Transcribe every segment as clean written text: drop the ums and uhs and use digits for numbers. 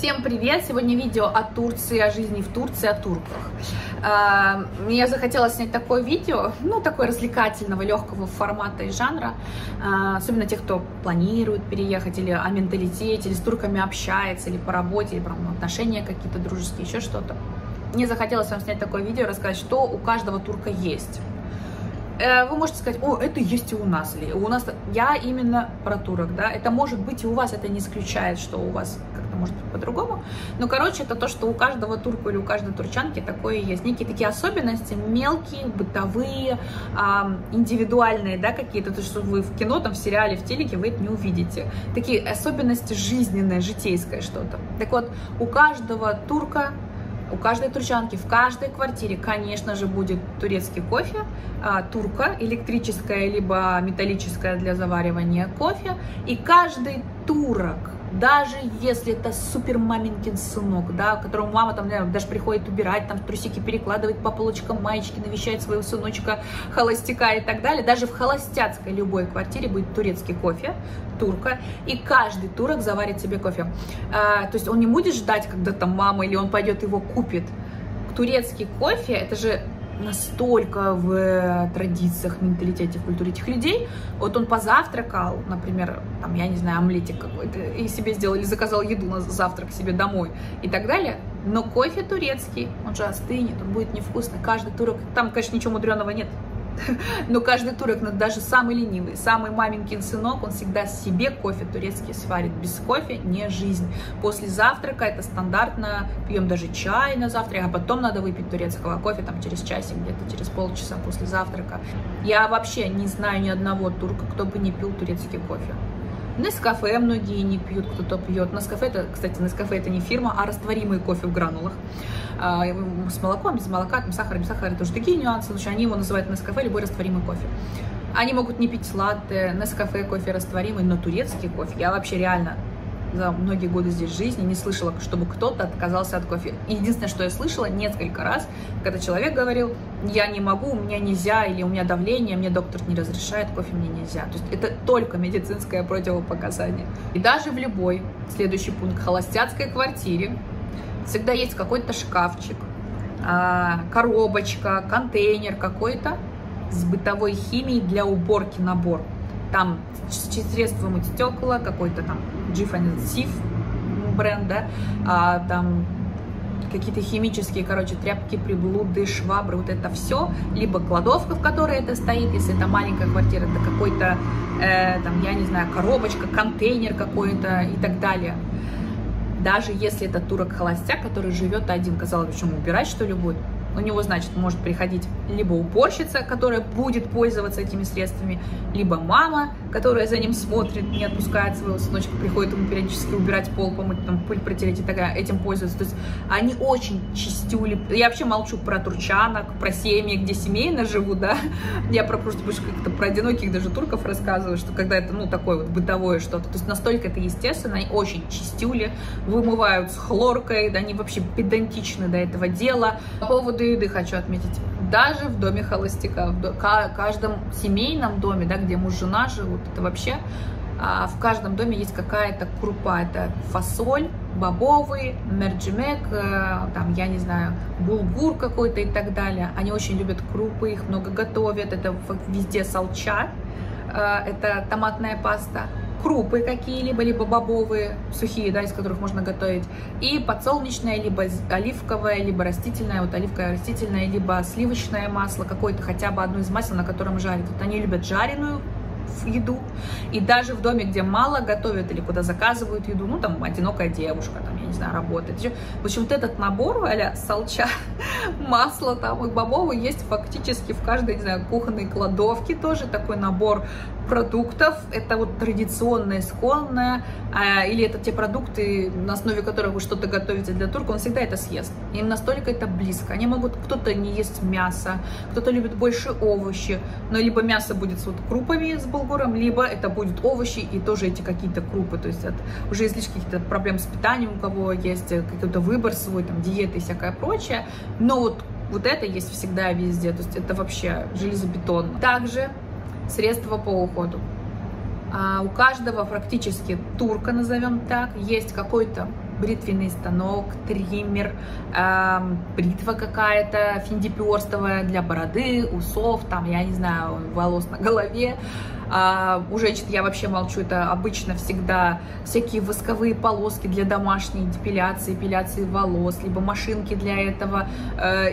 Всем привет! Сегодня видео о Турции, о жизни в Турции, о турках. Мне захотелось снять такое видео, ну, такое развлекательного, легкого формата и жанра, особенно тех, кто планирует переехать, или о менталитете, или с турками общается, или по работе, или прям отношения какие-то дружеские, еще что-то. Мне захотелось вам снять такое видео, рассказать, что у каждого турка есть. Вы можете сказать, о, это есть и у нас, или у нас. Я именно про турок, да, это может быть и у вас, это не исключает, что у вас как-то может быть по-другому, но, короче, это то, что у каждого турка или у каждой турчанки такое есть, некие такие особенности, мелкие, бытовые, индивидуальные, да, какие-то, то, что вы в кино, там, в сериале, в телеке, вы это не увидите, такие особенности жизненные, житейское что-то. Так вот, у каждого турка, у каждой турчанки, в каждой квартире, конечно же, будет турецкий кофе, турка, электрическая, либо металлическая для заваривания кофе. И каждый турок, даже если это супер маминкин сынок, да, которому мама там, наверное, даже приходит убирать, там трусики перекладывать по полочкам, маечки, навещает своего сыночка, холостяка и так далее, даже в холостяцкой любой квартире будет турецкий кофе, турка, и каждый турок заварит себе кофе. То есть он не будет ждать, когда там мама или он пойдет его купит. Турецкий кофе, это же настолько в традициях, менталитете, в культуре этих людей. Вот он позавтракал, например, там, я не знаю, омлетик какой-то, и себе сделал, или заказал еду на завтрак себе домой и так далее. Но кофе турецкий, он же остынет, он будет невкусный. Каждый турок, там, конечно, ничего мудреного нет, но каждый турок, даже самый ленивый, самый маменькин сынок, он всегда себе кофе турецкий сварит. Без кофе не жизнь. После завтрака это стандартно, пьем даже чай на завтрак, а потом надо выпить турецкого кофе там через часик, где-то через полчаса после завтрака. Я вообще не знаю ни одного турка, кто бы не пил турецкий кофе. Нескафе многие не пьют, кто-то пьет. Нескафе, это, кстати, Нескафе это не фирма, а растворимый кофе в гранулах. С молоком, без молока, там, сахар, без сахара, тоже такие нюансы. Они его называют Нескафе, любой растворимый кофе. Они могут не пить латте, Нескафе, кофе растворимый, но турецкий кофе. Я вообще реально за многие годы здесь жизни не слышала, чтобы кто-то отказался от кофе. Единственное, что я слышала несколько раз, когда человек говорил, я не могу, у меня нельзя, или у меня давление, мне доктор не разрешает, кофе мне нельзя. То есть это только медицинское противопоказание. И даже в любой, следующий пункт, холостяцкой квартире всегда есть какой-то шкафчик, коробочка, контейнер какой-то с бытовой химией для уборки набор. Там средства мыть стекла, какой-то там Джиф бренд, да, там какие-то химические, короче, тряпки, приблуды, швабры, вот это все, либо кладовка, в которой это стоит, если это маленькая квартира, это какой-то, там, я не знаю, коробочка, контейнер какой-то и так далее. Даже если это турок-холостяк, который живет один, казалось бы, почему убирать, что ли, будет? У него, значит, может приходить либо уборщица, которая будет пользоваться этими средствами, либо мама, которая за ним смотрит, не отпускает своего сыночка, приходит ему периодически убирать пол, помыть, там, пыль протереть и так далее, этим пользуется. То есть они очень чистюли. Я вообще молчу про турчанок, про семьи, где семейно живу, да. Я про просто больше как-то про одиноких даже турков рассказываю, что когда это, ну, такое вот бытовое что-то. То есть настолько это естественно, они очень чистюли, вымывают с хлоркой, да, они вообще педантичны до этого дела. По поводу еды хочу отметить, даже в доме холостяка, в каждом семейном доме, да, где муж и жена живут, это вообще в каждом доме есть какая-то крупа, это фасоль, бобовый, мерджимек, там, я не знаю, булгур какой-то и так далее. Они очень любят крупы, их много готовят, это везде салча, это томатная паста, крупы какие-либо, либо бобовые, сухие, да, из которых можно готовить, и подсолнечное, либо оливковое, либо растительное, вот оливковое растительное, либо сливочное масло, какое-то хотя бы одно из масел, на котором жарят. Вот они любят жареную еду, и даже в доме, где мало готовят или куда заказывают еду, ну, там, одинокая девушка, там, я не знаю, работает. В общем, вот этот набор а-ля салча, масло там и бобовый есть фактически в каждой, не знаю, кухонной кладовке тоже такой набор продуктов. Это вот традиционное, исконное, или это те продукты, на основе которых вы что-то готовите для турка, он всегда это съест. Им настолько это близко. Они могут, кто-то не ест мясо, кто-то любит больше овощи, но либо мясо будет с вот крупами, с булгуром, либо это будут овощи и тоже эти какие-то крупы, то есть это уже излишки каких-то проблем с питанием, у кого есть какой-то выбор свой, там, диеты и всякое прочее, но вот это есть всегда везде, то есть это вообще железобетонно. Также средства по уходу. У каждого практически турка, назовем так, есть какой-то бритвенный станок, триммер, бритва какая-то финдипёрстовая для бороды, усов, там, я не знаю, волос на голове. У женщин, я вообще молчу, это обычно всегда всякие восковые полоски для домашней депиляции, эпиляции волос, либо машинки для этого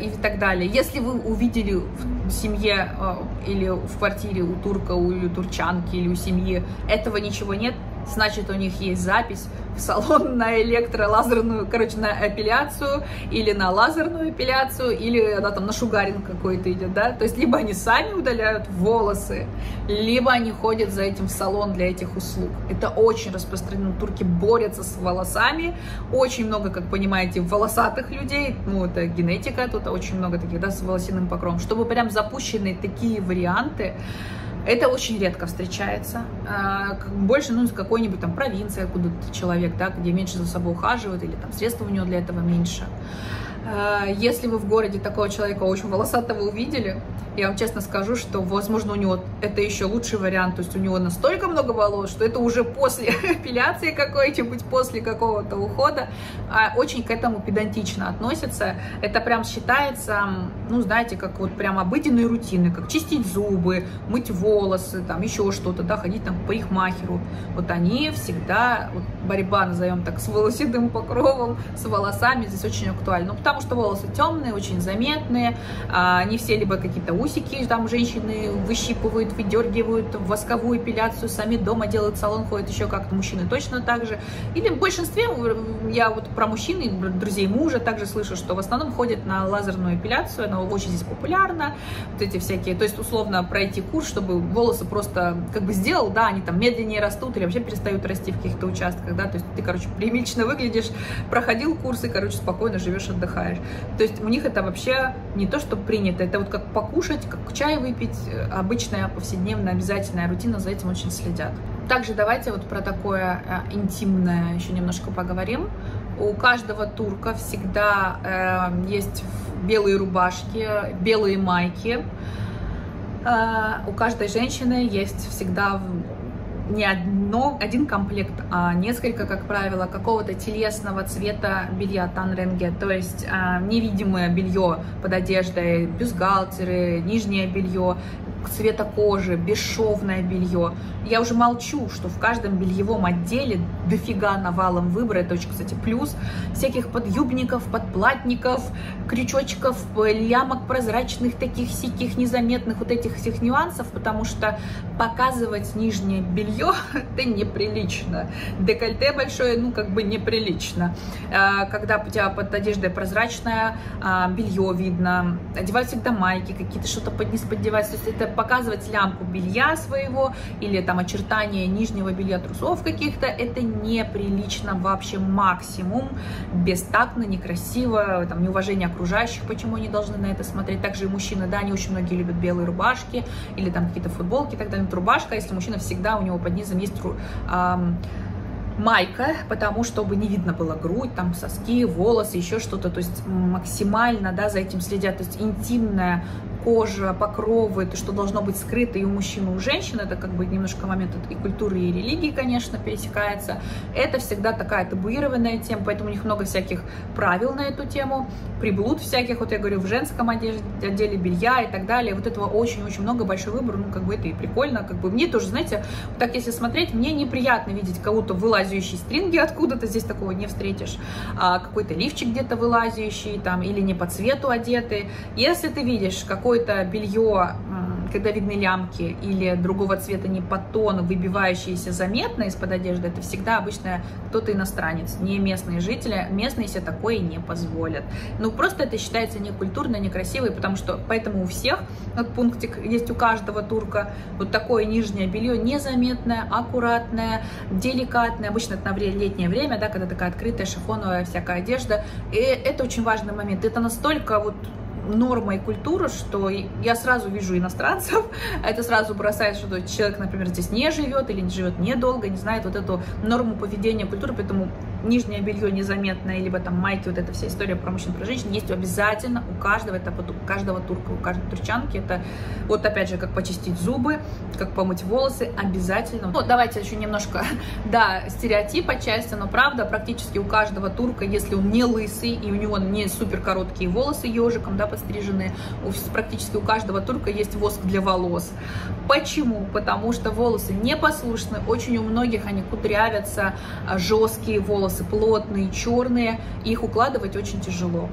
и так далее. Если вы увидели в семье или в квартире у турка, или у турчанки, или у семьи этого ничего нет, значит, у них есть запись в салон на электролазерную, короче, на эпиляцию, или на лазерную эпиляцию, или она там на шугаринг какой-то идет, да, то есть либо они сами удаляют волосы, либо они ходят за этим в салон для этих услуг. Это очень распространено, турки борются с волосами, очень много, как понимаете, волосатых людей, ну, это генетика, тут очень много таких, да, с волосяным покровом, чтобы прям запущены такие варианты. Это очень редко встречается, больше, ну, из какой-нибудь там провинции, откуда-то человек, да, где меньше за собой ухаживают, или там средства у него для этого меньше. Если вы в городе такого человека очень волосатого увидели, я вам честно скажу, что, возможно, у него это еще лучший вариант, то есть у него настолько много волос, что это уже после эпиляции какой-нибудь, после какого-то ухода, очень к этому педантично относятся, это прям считается, ну, знаете, как вот прям обыденные рутины, как чистить зубы, мыть волосы, там еще что-то, да, ходить там к парикмахеру, вот они всегда, вот, борьба, назовем так, с волосяным покровом, с волосами здесь очень актуальна, ну, потому что волосы темные, очень заметные, они все либо какие-то усики, там женщины выщипывают, выдергивают, восковую эпиляцию сами дома делают, в салон ходят, еще как-то мужчины точно так же. Или в большинстве, я вот про мужчин и друзей мужа также слышу, что в основном ходят на лазерную эпиляцию, она очень здесь популярна, вот эти всякие, то есть условно пройти курс, чтобы волосы просто как бы сделал, да, они там медленнее растут или вообще перестают расти в каких-то участках, да, то есть ты, короче, прилично выглядишь, проходил курсы, короче, спокойно живешь, отдыхаешь. То есть у них это вообще не то, что принято, это вот как покушать, как чай выпить, обычная повседневная обязательная рутина, за этим очень следят. Также давайте вот про такое интимное еще немножко поговорим. У каждого турка всегда есть белые рубашки, белые майки. У каждой женщины есть всегда не один комплект, а несколько, как правило, какого-то телесного цвета белья, танренге, то есть невидимое белье под одеждой, бюстгальтеры, нижнее белье, цвета кожи, бесшовное белье. Я уже молчу, что в каждом бельевом отделе дофига навалом выбора, это очень, кстати, плюс, всяких подъюбников, подплатников, крючочков, лямок прозрачных, таких сяких незаметных, вот этих всех нюансов, потому что показывать нижнее белье это неприлично. Декольте большое, ну, как бы неприлично. Когда у тебя под одеждой прозрачное белье видно, одевать всегда майки, какие-то что-то подниз поддевать, то есть это показывать лямку белья своего или там очертания нижнего белья, трусов каких-то, это неприлично вообще максимум, бестактно, некрасиво, там, неуважение окружающих, почему они должны на это смотреть. Также и мужчины, да, они очень многие любят белые рубашки или там какие-то футболки и так далее. Рубашка, если мужчина, всегда у него под низом есть майка, потому чтобы не видно было грудь, там соски, волосы, еще что-то, то есть максимально, да, за этим следят, то есть интимная кожа, покровы, то, что должно быть скрыто и у мужчин, и у женщин, это как бы немножко момент и культуры, и религии, конечно, пересекается, это всегда такая табуированная тема, поэтому у них много всяких правил на эту тему, приблуд всяких, вот я говорю, в женском отделе белья и так далее, вот этого очень-очень много, большой выбор, ну, как бы это и прикольно, как бы мне тоже, знаете, вот так если смотреть, мне неприятно видеть кого-то вылазящие стринги откуда-то, здесь такого не встретишь, какой-то лифчик где-то вылазящий, там, или не по цвету одетый, если ты видишь какой это белье, когда видны лямки или другого цвета не по тону, выбивающиеся заметно из-под одежды, это всегда обычно кто-то иностранец, не местные жители, местные себе такое не позволят. Ну, просто это считается некультурно, некрасиво, потому что поэтому у всех, вот пунктик есть у каждого турка, вот такое нижнее белье, незаметное, аккуратное, деликатное, обычно это на летнее время, да, когда такая открытая шифоновая всякая одежда, и это очень важный момент, это настолько вот норма и культура, что я сразу вижу иностранцев, это сразу бросает, что человек, например, здесь не живет или не живет недолго, не знает вот эту норму поведения, культуры, поэтому нижнее белье незаметное, либо там майки, вот эта вся история про мужчин, про женщин, есть обязательно у каждого, это вот у каждого турка, у каждой турчанки, это вот опять же, как почистить зубы, как помыть волосы, обязательно. Вот давайте еще немножко, да, стереотип отчасти, но правда, практически у каждого турка, если он не лысый и у него не супер короткие волосы ежиком, да, подстриженные, практически у каждого турка есть воск для волос. Почему? Потому что волосы непослушны, очень у многих они кудрявятся, жесткие волосы, плотные, черные, их укладывать очень тяжело.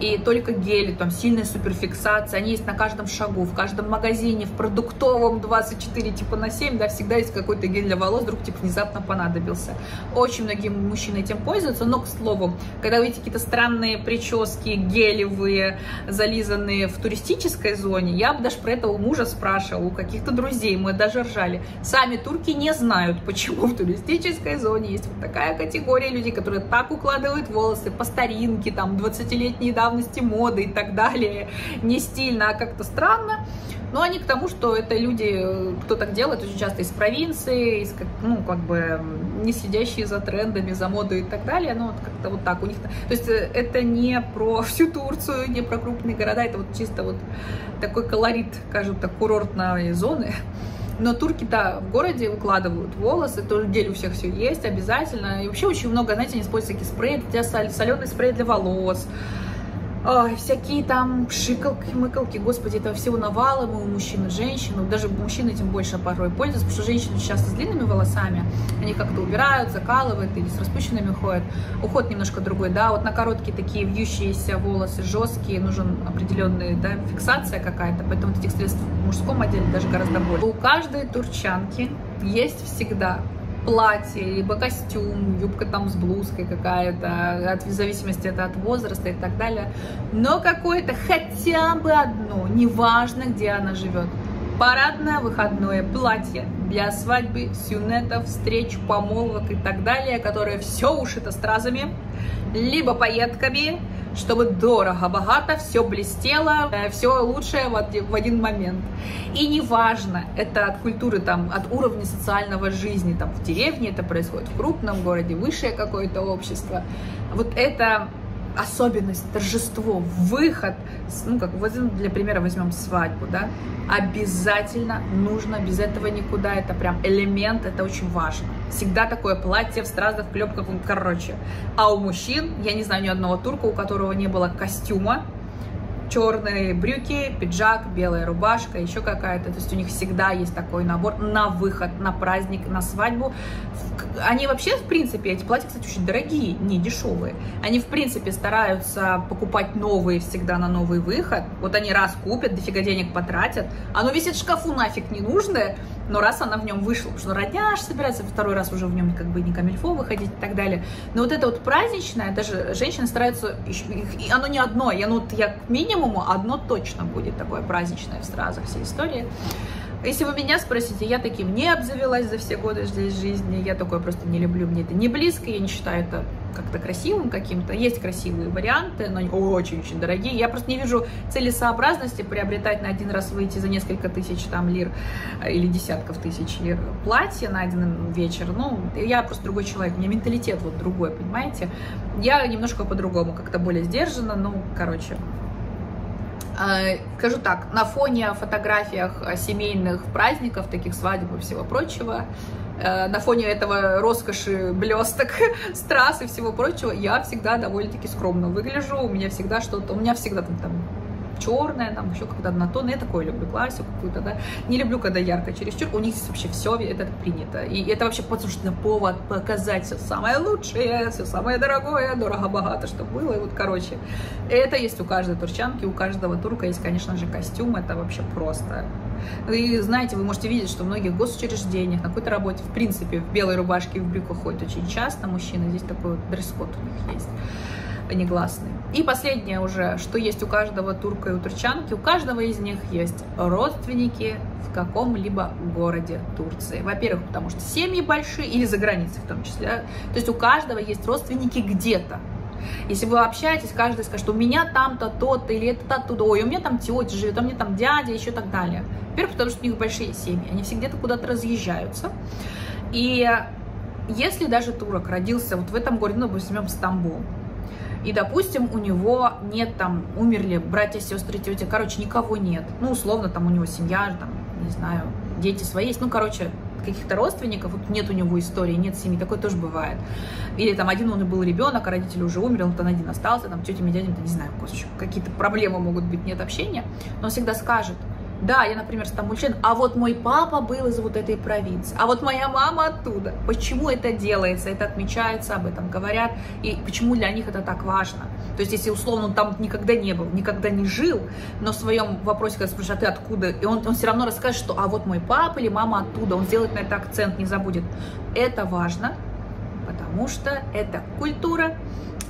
И только гели, там сильная суперфиксация, они есть на каждом шагу, в каждом магазине, в продуктовом 24 типа на 7, да, всегда есть какой-то гель для волос, вдруг типа внезапно понадобился. Очень многие мужчины этим пользуются, но, к слову, когда вы видите какие-то странные прически, гелевые, зализанные в туристической зоне, я бы даже про это у мужа спрашивала, у каких-то друзей, мы даже ржали. Сами турки не знают, почему в туристической зоне есть вот такая категория людей, которые так укладывают волосы по старинке, там, 20-летней давности моды и так далее, не стильно, а как-то странно. Но они к тому, что это люди, кто так делает, очень часто из провинции, из, ну, как бы, не следящие за трендами, за модой и так далее, но вот как-то вот так у них. То есть это не про всю Турцию, не про крупные города, это вот чисто вот такой колорит, скажем так, курортной зоны. Но турки, да, в городе укладывают волосы, тоже гель у всех все есть обязательно. И вообще очень много, знаете, они используют всякие спреи, для соленый спрей для волос. Ой, всякие там пшикалки, мыкалки, господи, этого всего навалом у мужчин и женщин, даже мужчины этим больше порой пользуются, потому что женщины часто с длинными волосами, они как-то убирают, закалывают или с распущенными ходят, уход немножко другой, да, вот на короткие такие вьющиеся волосы, жесткие, нужен определенная, да, фиксация какая-то, поэтому этих средств в мужском отделе даже гораздо больше. У каждой турчанки есть всегда платье, либо костюм, юбка там с блузкой какая-то, в зависимости это от возраста и так далее, но какое-то хотя бы одно, неважно где она живет, парадное выходное платье для свадьбы, сюнетов, встреч, помолвок и так далее, которое все ушито стразами, либо пайетками, чтобы дорого-богато, все блестело, все лучшее в один момент. И неважно, это от культуры, там, от уровня социального жизни, там, в деревне это происходит, в крупном городе, высшее какое-то общество. Вот это особенность, торжество, выход, ну, как для примера возьмем свадьбу, да, обязательно нужно, без этого никуда, это прям элемент, это очень важно. Всегда такое платье в стразах, в клепках, короче. А у мужчин, я не знаю ни одного турка, у которого не было костюма, черные брюки, пиджак, белая рубашка, еще какая-то, то есть у них всегда есть такой набор на выход, на праздник, на свадьбу. Они вообще, в принципе, эти платья, кстати, очень дорогие, не дешевые, они, в принципе, стараются покупать новые всегда на новый выход, вот они раз купят, дофига денег потратят, оно висит в шкафу нафиг ненужное, но раз она в нем вышла, потому что родня аж собирается, второй раз уже в нем как бы не камильфо выходить и так далее, но вот это вот праздничное, даже женщины стараются, и оно не одно, и оно, я к минимуму, одно точно будет такое праздничное в стразах, все истории. Если вы меня спросите, я таким не обзавелась за все годы здесь жизни, я такое просто не люблю, мне это не близко, я не считаю это как-то красивым каким-то, есть красивые варианты, но они очень-очень дорогие, я просто не вижу целесообразности приобретать на один раз, выйти за несколько тысяч там лир или десятков тысяч лир платье на один вечер, ну, я просто другой человек, у меня менталитет вот другой, понимаете, я немножко по-другому, как-то более сдержанно, ну, короче. Скажу так, на фоне фотографиях семейных праздников, таких свадеб и всего прочего, на фоне этого роскоши, блесток, страз и всего прочего, я всегда довольно-таки скромно выгляжу, у меня всегда что-то, у меня всегда там черное, там еще когда однотонное, я такое люблю, классику какую-то, да, не люблю, когда ярко чересчур, у них здесь вообще все это принято, и это вообще послушно повод показать все самое лучшее, все самое дорогое, дорого-богато, что было, и вот, короче, это есть у каждой турчанки, у каждого турка есть, конечно же, костюм, это вообще просто. И знаете, вы можете видеть, что в многих госучреждениях, на какой-то работе, в принципе, в белой рубашке и в брюках ходят очень часто мужчины, здесь такой вот дресс-код у них есть негласный. И последнее уже, что есть у каждого турка и у турчанки, у каждого из них есть родственники в каком-либо городе Турции. Во-первых, потому что семьи большие, или за границей в том числе. То есть у каждого есть родственники где-то. Если вы общаетесь, каждый скажет, что у меня там-то то-то, или это оттуда, ой, у меня там тетя живет, у меня там дядя, еще так далее. Во-первых, потому что у них большие семьи, они все где-то куда-то разъезжаются. И Если даже турок родился вот в этом городе, ну, возьмем Стамбул, и, допустим, у него нет там, умерли братья, сестры, тетя, короче, никого нет, ну, условно, там у него семья, там, не знаю, дети свои есть, ну, короче, каких-то родственников, вот нет у него истории, нет семьи, такое тоже бывает. Или там один он и был ребенок, а родители уже умерли, он там один остался, там тетя, дядя, не знаю, какие-то проблемы могут быть, нет общения, но он всегда скажет: да, я, например, стамбульчан, а вот мой папа был из вот этой провинции, а вот моя мама оттуда. Почему это делается, это отмечается, об этом говорят, и почему для них это так важно? То есть, если, условно, он там никогда не был, никогда не жил, но в своем вопросе, когда спрашивают: а ты откуда? И он все равно расскажет, что а вот мой папа или мама оттуда, он сделает на это акцент, не забудет. Это важно, потому что это культура,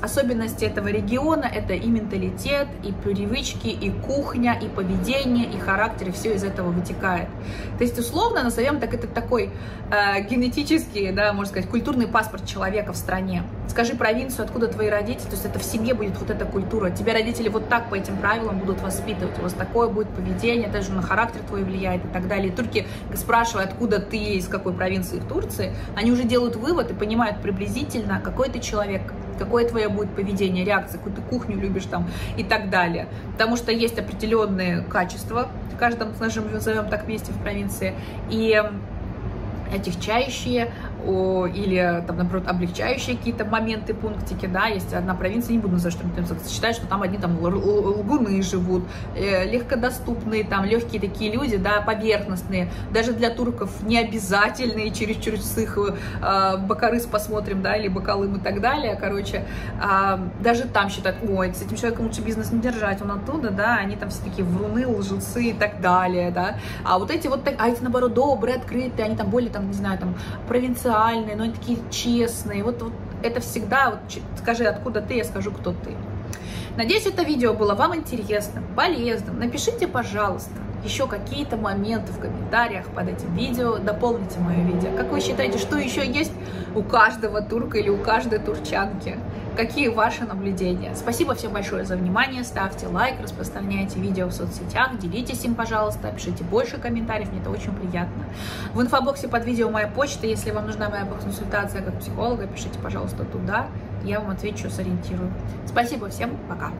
особенности этого региона, это и менталитет, и привычки, и кухня, и поведение, и характер, и все из этого вытекает. То есть, условно, назовем так, это такой генетический, да, можно сказать, культурный паспорт человека в стране. Скажи провинцию, откуда твои родители, то есть это в семье будет вот эта культура. Тебя родители вот так по этим правилам будут воспитывать, у вас такое будет поведение, даже на характер твой влияет и так далее. И турки, спрашивая, откуда ты, из какой провинции в Турции, они уже делают вывод и понимают приблизительно, какой ты человек, какое твое будет поведение, реакция, какую ты кухню любишь там и так далее. Потому что есть определенные качества в каждом, назовем так, месте в провинции, и отягчающие или, там, наоборот, облегчающие какие-то моменты, пунктики, да, есть одна провинция, не буду называть, что там считают, что там одни там лгуны живут, легкодоступные, там, легкие такие люди, да, поверхностные, даже для турков необязательные, чересчур с их бакарыс посмотрим, да, или бакалым и так далее, короче, даже там считают: ой, с этим человеком лучше бизнес не держать, он оттуда, да, они там все такие вруны, лжецы и так далее, да, а вот эти вот, а эти, наоборот, добрые, открытые, они там более, там, не знаю, там, провинциальные, но они такие честные. Вот это всегда, вот, скажи, откуда ты, я скажу, кто ты. Надеюсь, это видео было вам интересным, полезным. Напишите, пожалуйста, еще какие-то моменты в комментариях под этим видео, дополните мое видео. Как вы считаете, что еще есть у каждого турка или у каждой турчанки? Какие ваши наблюдения? Спасибо всем большое за внимание, ставьте лайк, распространяйте видео в соцсетях, делитесь им, пожалуйста, пишите больше комментариев, мне это очень приятно. В инфобоксе под видео моя почта, если вам нужна моя консультация как психолога, пишите, пожалуйста, туда, я вам отвечу, сориентирую. Спасибо всем, пока!